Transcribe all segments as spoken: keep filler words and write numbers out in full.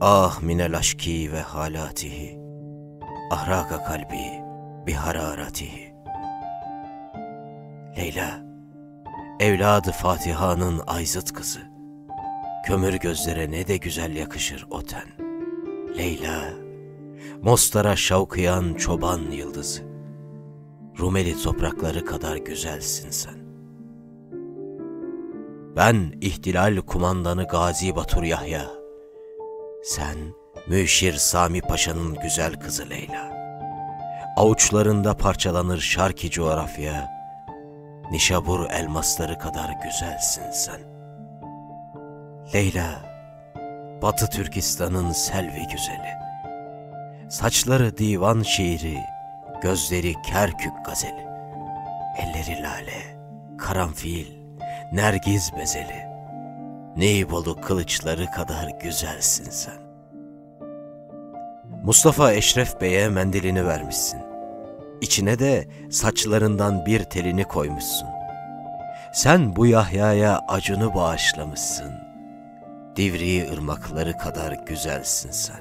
Ah minel aşki ve halatihi, ahraka kalbi bi hararatihi. Leyla, Evlâd-ı Fatihân'ın ayzıt kızı, kömür gözlere ne de güzel yakışır o ten. Leyla, Mostar'a şavkıyan çoban yıldızı, Rumeli toprakları kadar güzelsin sen. Ben ihtilal kumandanı Gazi Batur Yahya, sen Müşir Sami Paşa'nın güzel kızı Leyla. Avuçlarında parçalanır şarkı coğrafya, Nişabur elmasları kadar güzelsin sen. Leyla, Batı Türkistan'ın selvi güzeli, saçları divan şiiri, gözleri Kerkük gazeli, elleri lale, karanfil, nergiz bezeli, Niğbolu kılıçları kadar güzelsin sen. Mustafa Eşref Bey'e mendilini vermişsin, İçine de saçlarından bir telini koymuşsun. Sen bu Yahya'ya acını bağışlamışsın, Divriği ırmakları kadar güzelsin sen.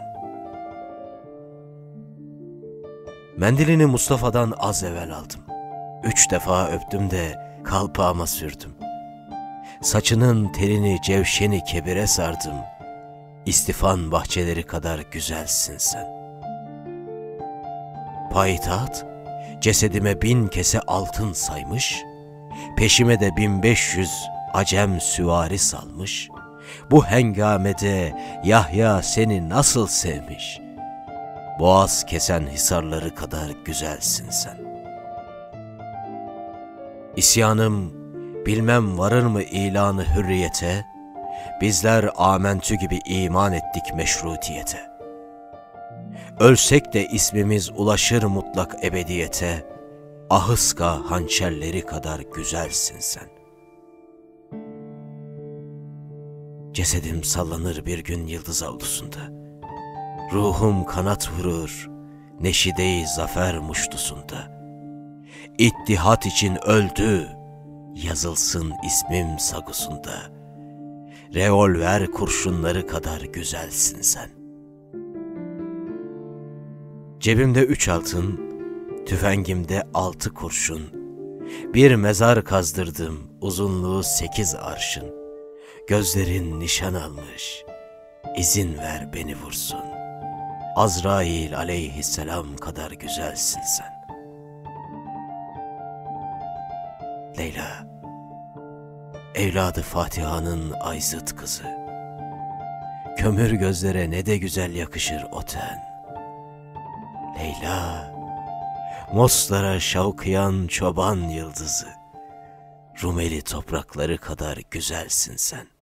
Mendilini Mustafa'dan az evvel aldım, Üç defa öptüm de kalpağıma sürdüm. Saçının telini cevşeni kebire sardım, İsfahan bahçeleri kadar güzelsin sen. Payitaht cesedime bin kese altın saymış, peşime de bin beş yüz acem süvari salmış, bu hengamede Yahya seni nasıl sevmiş, boğaz kesen hisarları kadar güzelsin sen. İsyanım bilmem varır mı ilanı hürriyete, bizler amentü gibi iman ettik meşrutiyete. Ölsek de ismimiz ulaşır mutlak ebediyete, Ahıska hançerleri kadar güzelsin sen. Cesedim sallanır bir gün yıldız avlusunda, ruhum kanat vurur neşide-i zafer muştusunda. İttihat için öldü, yazılsın ismim sagusunda, revolver kurşunları kadar güzelsin sen. Cebimde üç altın, tüfengimde altı kurşun, bir mezar kazdırdım uzunluğu sekiz arşın, gözlerin nişan almış, izin ver beni vursun, Azrail aleyhisselam kadar güzelsin sen. Leyla, Evlâd-ı Fatihân'ın ayzıt kızı, kömür gözlere ne de güzel yakışır o ten. Leyla, Mostar'a şavkıyan çoban yıldızı, Rumeli toprakları kadar güzelsin sen.